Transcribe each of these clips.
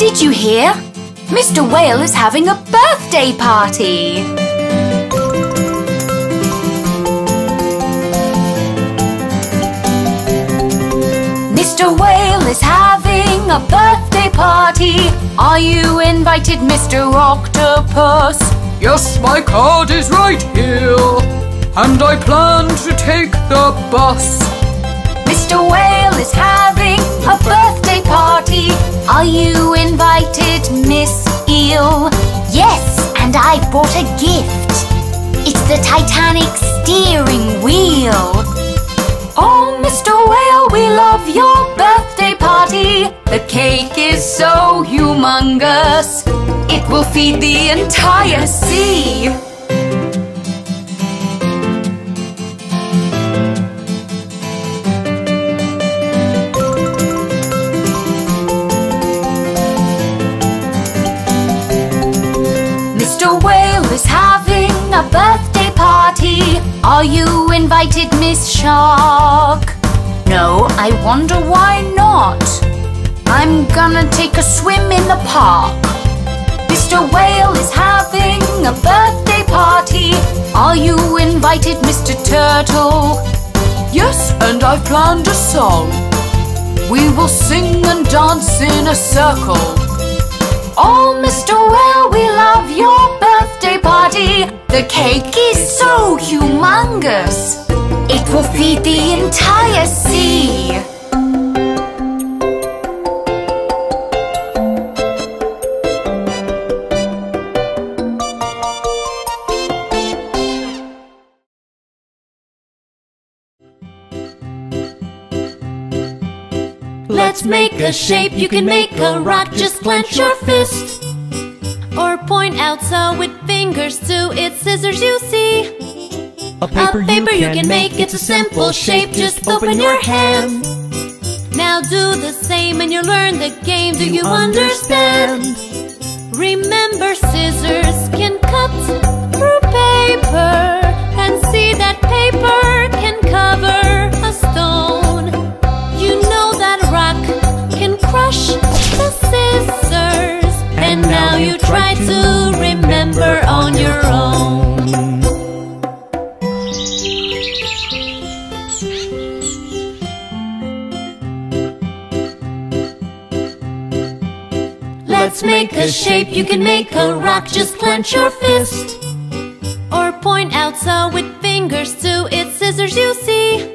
Did you hear? Mr. Whale is having a birthday party! Mr. Whale is having a birthday party. Are you invited, Mr. Octopus? Yes, my card is right here, and I plan to take the bus. Mr. Whale is having a birthday party. Are you invited, Miss Eel? Yes, and I bought a gift. It's the Titanic steering wheel. Oh, Mr. Whale, we love your birthday party. The cake is so humongous, it will feed the entire sea. Mr. Whale is having a birthday party. Are you invited, Miss Shark? No, I wonder why not. I'm gonna take a swim in the park. Mr. Whale is having a birthday party. Are you invited, Mr. Turtle? Yes, and I've planned a song. We will sing and dance in a circle. Oh, Mr. Whale, we love your birthday party. The cake is so humongous, it will feed the entire sea. Let's make a shape. You can make a rock. Just clench your fist or point out so with fingers to its scissors. You see a paper you can make. It's a simple shape. Just open your hand. Now do the same and you'll learn the game. Do you understand? Remember, scissors can cut through paper, and see that paper can cover a stone. You know that rock can crush the scissors. And now you try to remember on your own. Let's make a shape. You can make a rock. Just clench your fist or point out so with fingers to its scissors. You see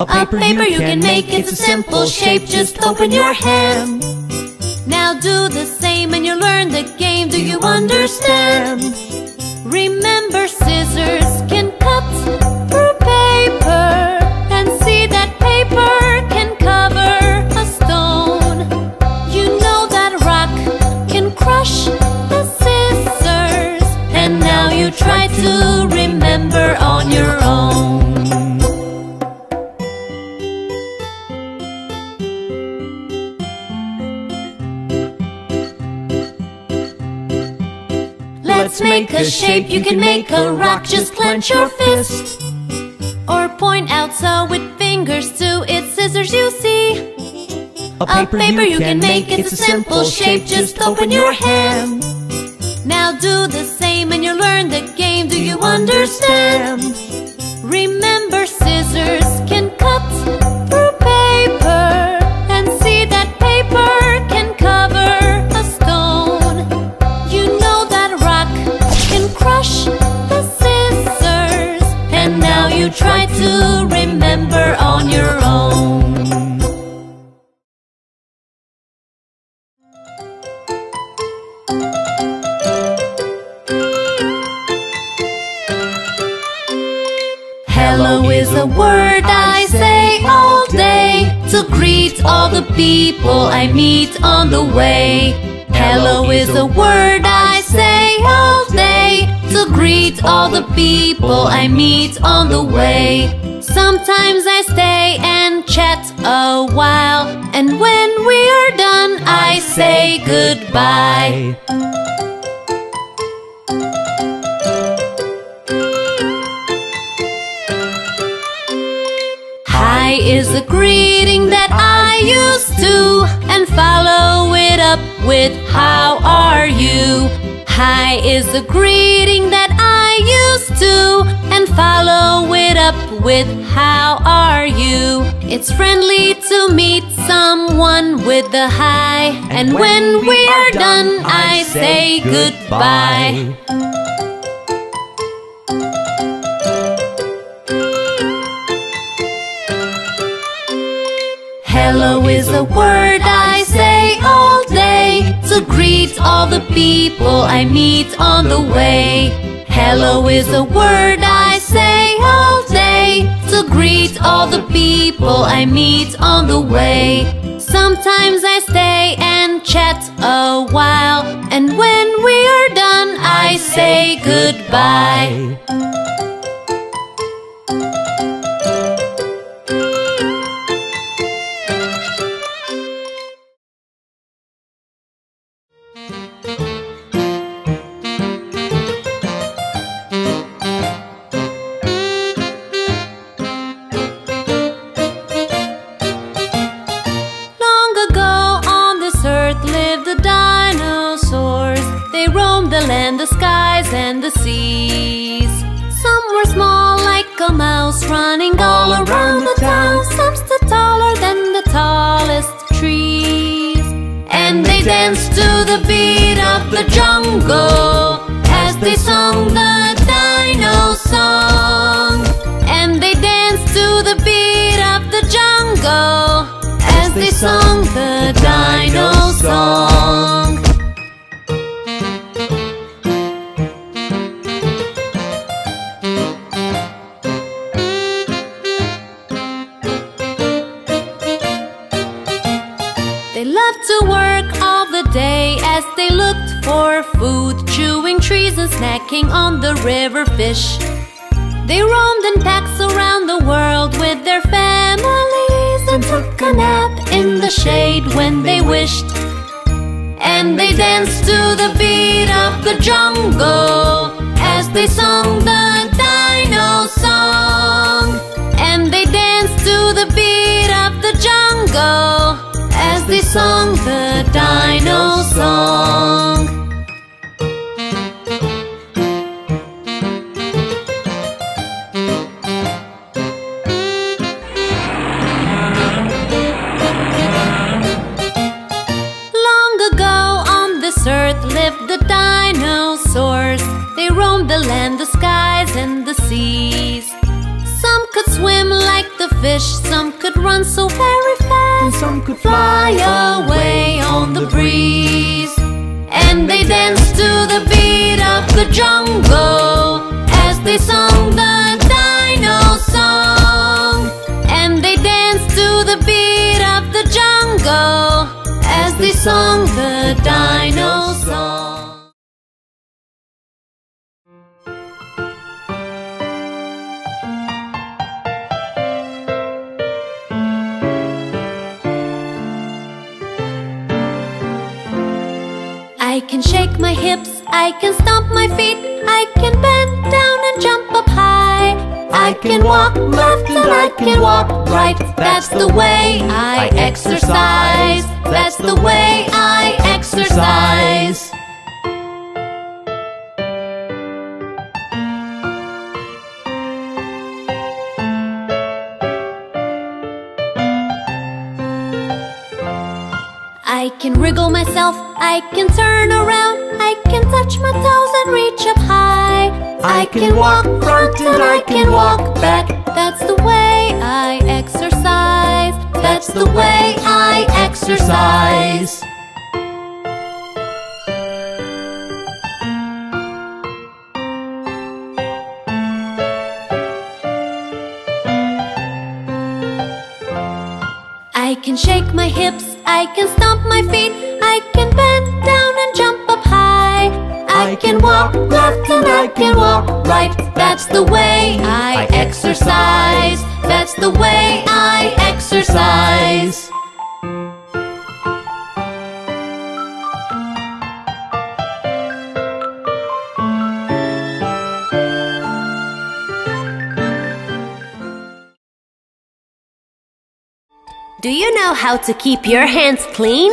a paper you can make. It's a simple shape. Just open your hand. Now do the same and you'll learn the game. Do you understand? Remember, scissors can cut through paper, and see that paper can cover a stone. You know that rock can crush the scissors. And now you try to remember on your own. Let's make a shape. You can make a rock. Just clench your fist or point out so with fingers to its scissors. You see a paper you can make. It's a simple shape. Just open your hand. Now do the same and you'll learn the game. Do you understand? Remember, scissors can cut through paper, and see that paper can cover a stone. You know that rock can crush the scissors. And now you try to remember on your own. Hello is a word I say all day to greet all the people I meet on the way. Hello is a word I say all day to greet all the people I meet on the way. Sometimes I stay and chat a while, and when we are done I say goodbye. Hi Hi is the greeting that I used to, and follow it up with how are you. Hi is the greeting that I used to, and follow it up with how are you. It's friendly to meet someone with the hi, and when we are done, I say goodbye. Hello is a word I say all day to greet all the people I meet on the way. Hello is a word I say all day to greet all the people I meet on the way. Sometimes I stay and chat a while, and when we are done, I say goodbye. Do you know how to keep your hands clean?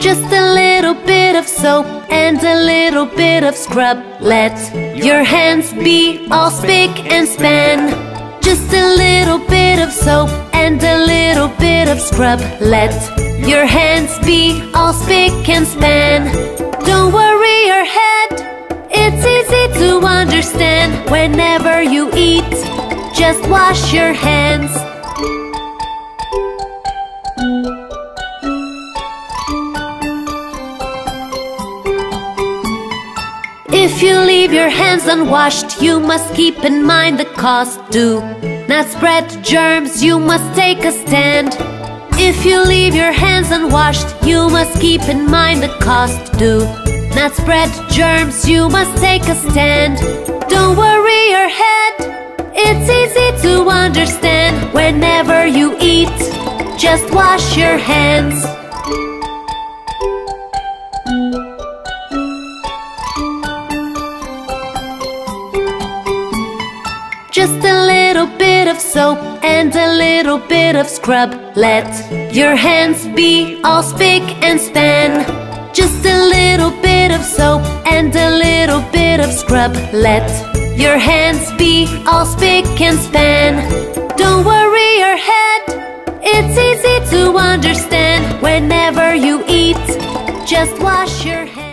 Just a little bit of soap and a little bit of scrub. Let your hands be all spick and span. Just a little bit of soap and a little bit of scrub. Let your hands be all spick and span. Don't worry your head, it's easy to understand. Whenever you eat, just wash your hands. If you leave your hands unwashed, you must keep in mind the cost. Do not spread germs, you must take a stand. If you leave your hands unwashed, you must keep in mind the cost. Do not spread germs, you must take a stand. Don't worry your head, it's easy to understand. Whenever you eat, just wash your hands. Just a little bit of soap and a little bit of scrub. Let your hands be all spick and span. Just a little bit of soap and a little bit of scrub. Let your hands be all spick and span. Don't worry your head, it's easy to understand. Whenever you eat, just wash your hands.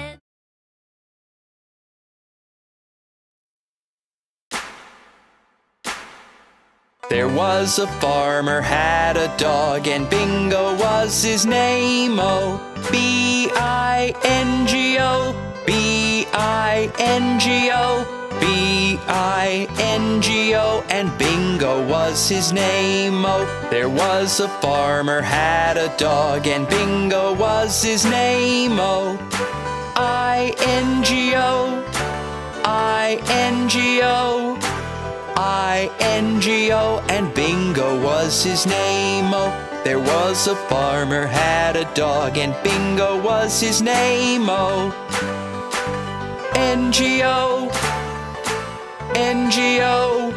There was a farmer had a dog, and Bingo was his name-o. B-I-N-G-O, B-I-N-G-O, B-I-N-G-O, and Bingo was his name-o. There was a farmer had a dog, and Bingo was his name-o. I-N-G-O, I-N-G-O, I-N-G-O, and Bingo was his name-o. There was a farmer had a dog, and Bingo was his name-o. N-G-O, N-G-O,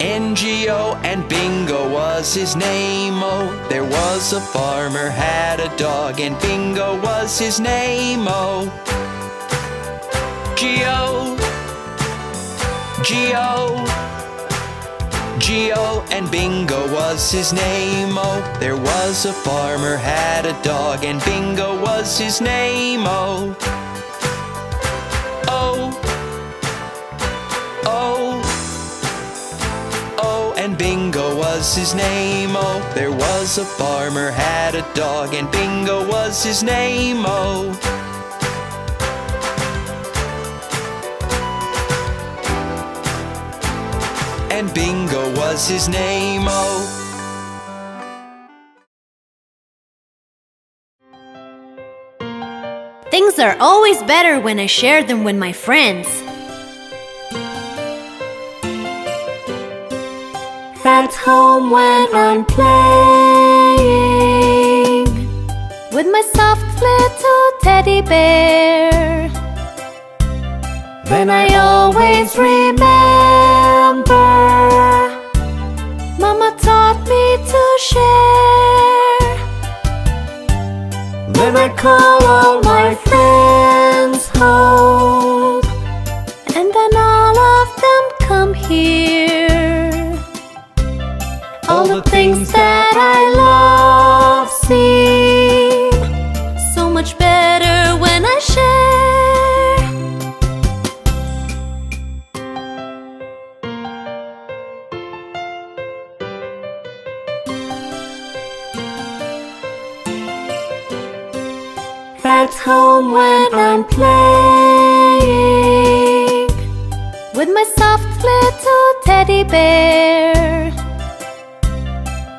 N-G-O, and Bingo was his name-o. There was a farmer had a dog, and Bingo was his name-o. G-O, G-O, G-O, and Bingo was his name-o. There was a farmer had a dog, and Bingo was his name-o. O, O, O, and Bingo was his name-o. There was a farmer had a dog, and Bingo was his name-o. And Bingo was his name-o. Things are always better when I share them with my friends. That's home when I'm playing with my soft little teddy bear. Then I always remember Mama taught me to share. Then I call all my friends home, and then all of them come here. All the things that I love seem so much better when I share. That's home when I'm playing with my soft little teddy bear.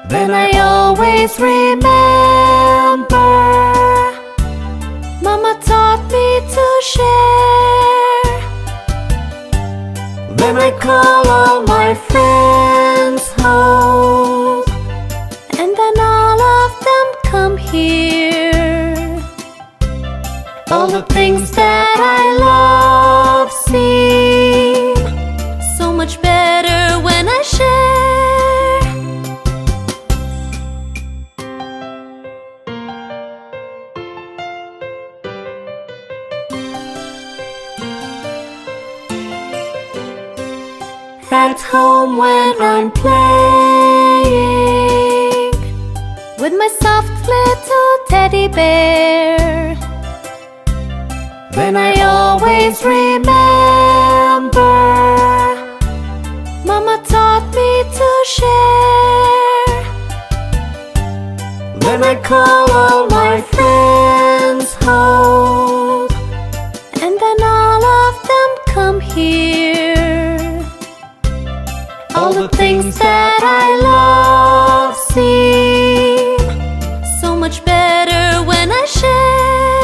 Then I always remember Mama taught me to share. Then I call all my friends home, and then all of them come here. All the things that I love seem so much better that's home when I'm playing with my soft little teddy bear. Then I always remember Mama taught me to share. Then I call all my friends home, and then all of them come here. All the things that I love seem so much better when I share.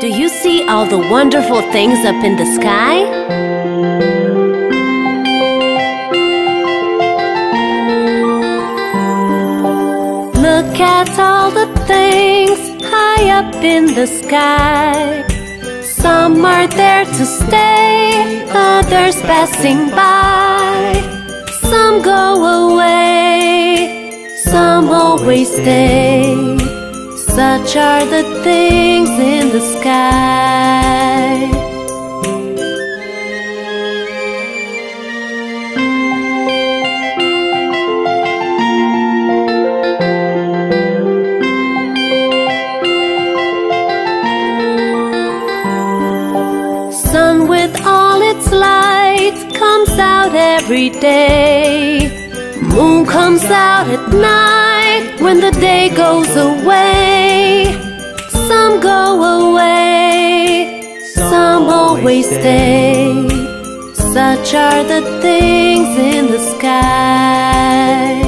Do you see all the wonderful things up in the sky? Look at all the things high up in the sky. Some are there to stay, others passing by. Some go away, some always stay. Such are the things in the sky. Every day, moon comes out at night when the day goes away. Some go away, some always stay. Such are the things in the sky.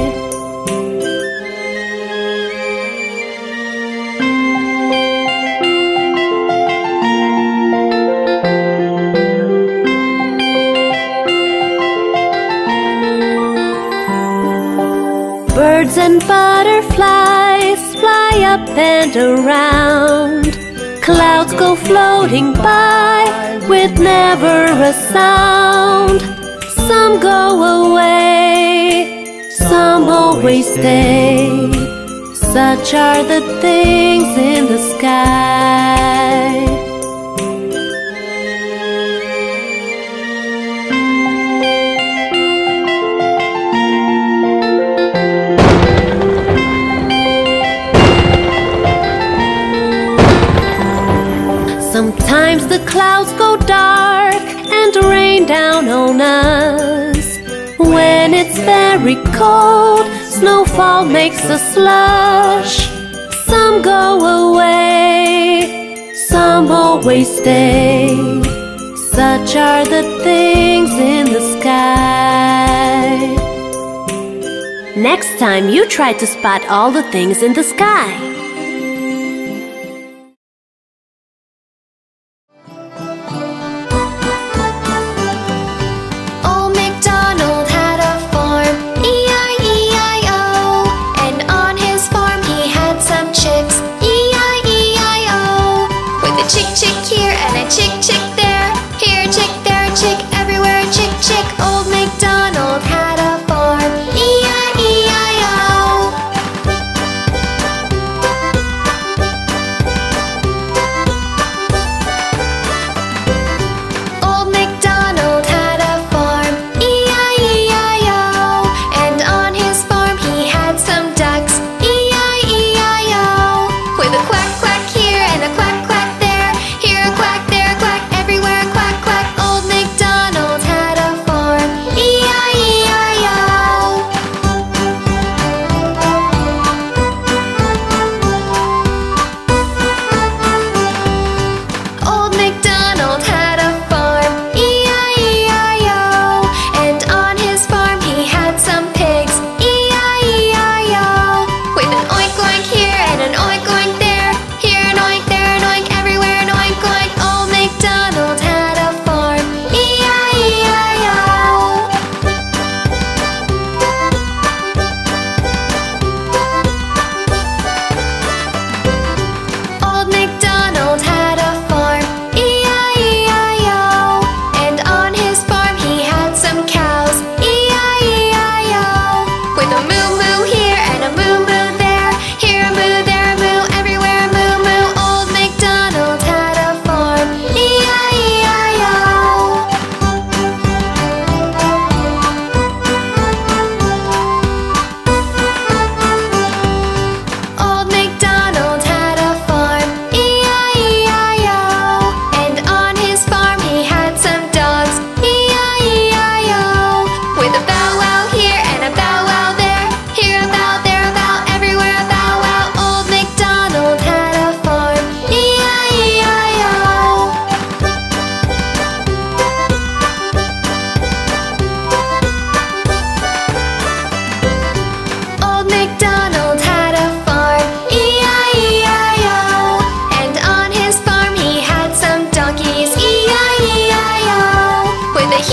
Birds and butterflies fly up and around. Clouds go floating by with never a sound. Some go away, some always stay. Such are the things in the sky. Sometimes the clouds go dark and rain down on us. When it's very cold, snowfall makes a slush. Some go away, some always stay. Such are the things in the sky. Next time you try to spot all the things in the sky.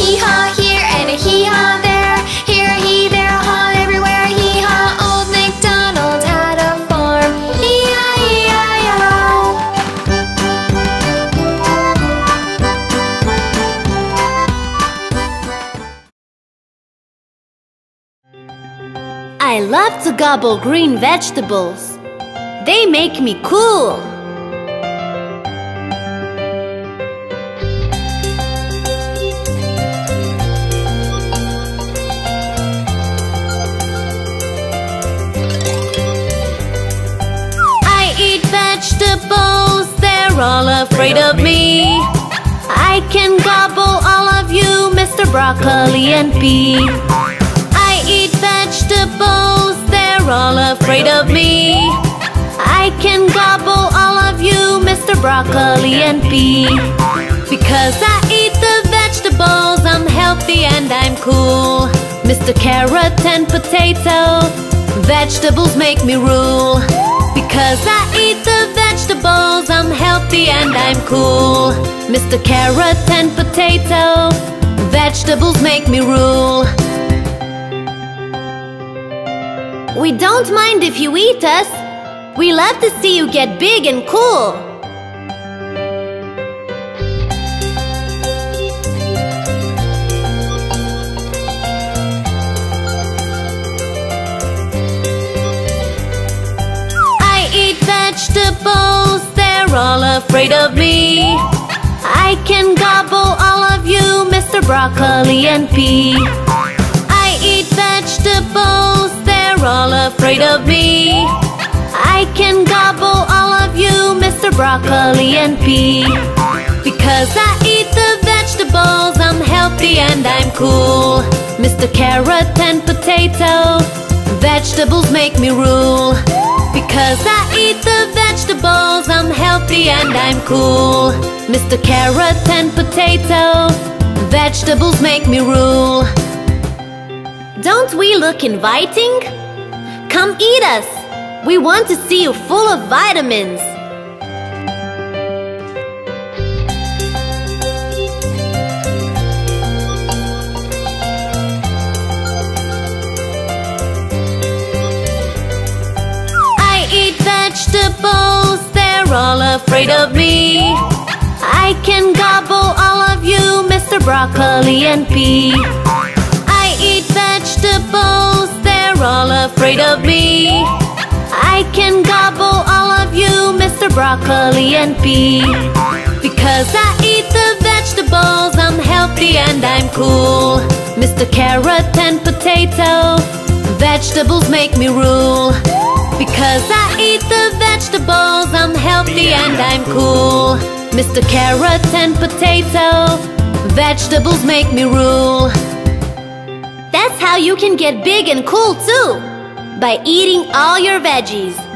hee-haw here and a hee-haw there. Here a hee, there a haw, everywhere a hee-haw. Old MacDonald had a farm. E-I-E-I-O. I love to gobble green vegetables. They make me cool. Vegetables, they're all afraid of me. I can gobble all of you, Mr. Broccoli and Pea. I eat vegetables, they're all afraid of me. I can gobble all of you, Mr. Broccoli and Pea. Because I eat the vegetables, I'm healthy and I'm cool. Mr. Carrot and Potato, vegetables make me rule. Because I eat the vegetables, I'm healthy and I'm cool. Mr. Carrot and Potato, vegetables make me rule. We don't mind if you eat us. We love to see you get big and cool. Vegetables, they're all afraid of me. I can gobble all of you, Mr. Broccoli and Pea. I eat vegetables, they're all afraid of me. I can gobble all of you, Mr. Broccoli and Pea. Because I eat the vegetables, I'm healthy and I'm cool. Mr. Carrot and Potato, vegetables make me rule. Because I eat the vegetables, I'm healthy and I'm cool. Mr. Carrot and Potato, vegetables make me rule. Don't we look inviting? Come eat us. We want to see you full of vitamins. Vegetables, they're all afraid of me. I can gobble all of you, Mr. Broccoli and Pea. I eat vegetables, they're all afraid of me. I can gobble all of you, Mr. Broccoli and Pea. Because I eat the vegetables, I'm healthy and I'm cool. Mr. Carrot and Potato, vegetables make me rule. Because I eat the vegetables, I'm healthy and I'm cool. Mr. Carrot and Potato, vegetables make me rule. That's how you can get big and cool too, by eating all your veggies.